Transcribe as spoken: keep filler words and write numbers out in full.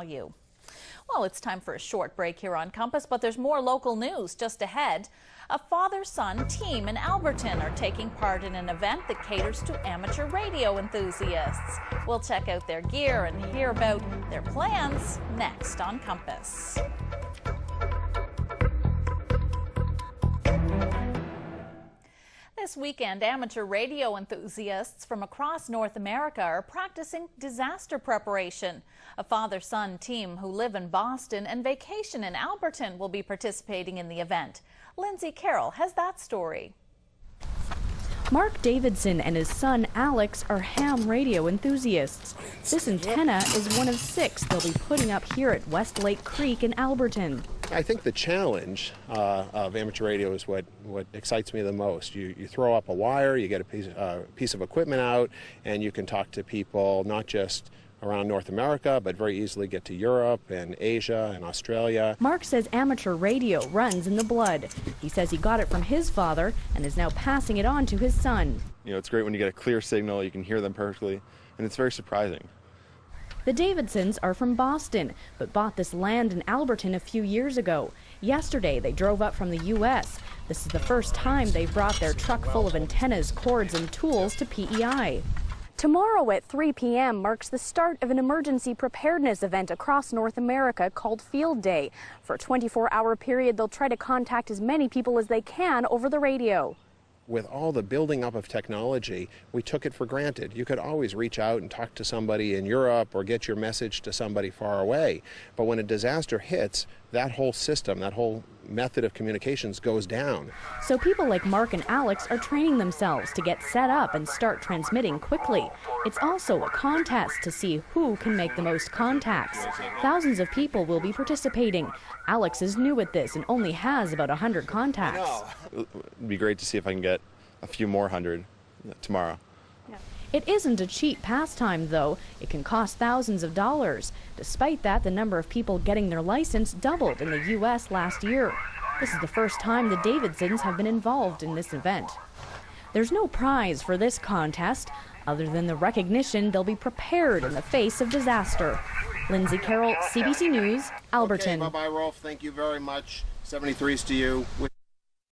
value. Well, it's time for a short break here on Compass, but there's more local news just ahead. A father-son team in Alberton are taking part in an event that caters to amateur radio enthusiasts. We'll check out their gear and hear about their plans next on Compass. This weekend, amateur radio enthusiasts from across North America are practicing disaster preparation. A father-son team who live in Boston and vacation in Alberton will be participating in the event. Lindsay Carroll has that story. Mark Davidson and his son Alex are ham radio enthusiasts. This antenna is one of six they'll be putting up here at West Lake Creek in Alberton. I think the challenge uh, of amateur radio is what, what excites me the most. You, you throw up a wire, you get a piece, uh, piece of equipment out, and you can talk to people not just around North America, but very easily get to Europe and Asia and Australia. Mark says amateur radio runs in the blood. He says he got it from his father and is now passing it on to his son. You know, it's great when you get a clear signal, you can hear them perfectly, and it's very surprising. The Davidsons are from Boston, but bought this land in Alberton a few years ago. Yesterday, they drove up from the U S This is the first time they've brought their truck full of antennas, cords, and tools to P E I. Tomorrow at three p m marks the start of an emergency preparedness event across North America called Field Day. For a twenty-four hour period, they'll try to contact as many people as they can over the radio. With all the building up of technology, we took it for granted. You could always reach out and talk to somebody in Europe or get your message to somebody far away. But when a disaster hits, that whole system, that whole method of communications goes down. So people like Mark and Alex are training themselves to get set up and start transmitting quickly. It's also a contest to see who can make the most contacts. Thousands of people will be participating. Alex is new at this and only has about one hundred contacts. It'd be great to see if I can get a few more hundred tomorrow. Yeah. It isn't a cheap pastime, though. It can cost thousands of dollars. Despite that, the number of people getting their license doubled in the U S last year. This is the first time the Davidsons have been involved in this event. There's no prize for this contest, other than the recognition they'll be prepared in the face of disaster. Lindsay Carroll, C B C News, Alberton. Okay, bye-bye, Rolf. Thank you very much. seventy-threes to you.